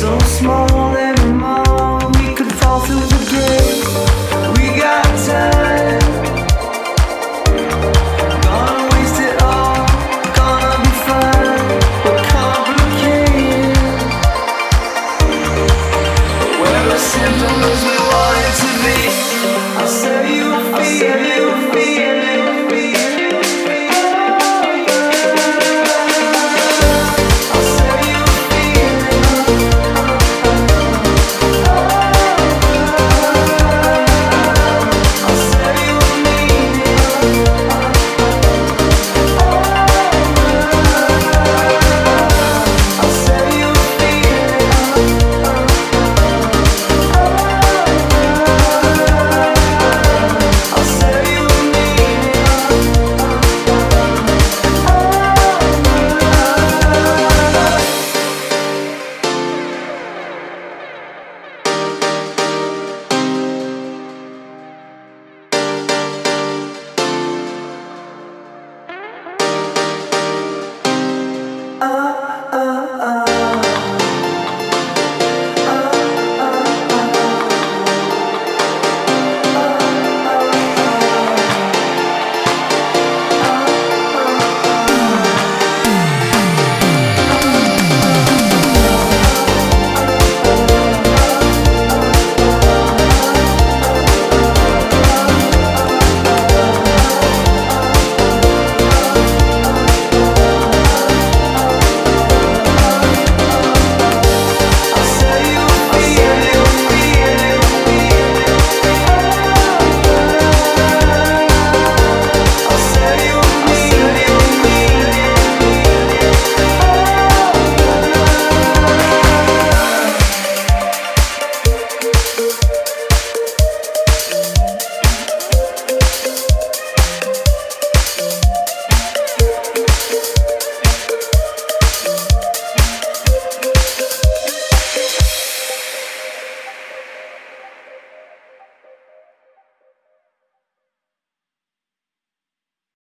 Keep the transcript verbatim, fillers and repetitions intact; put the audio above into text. so small anymore. We could fall through the grave. We got time. Gonna waste it all. Gonna be fine. We're complicated. We're as simple as we want it to be. I'll set you a feeling.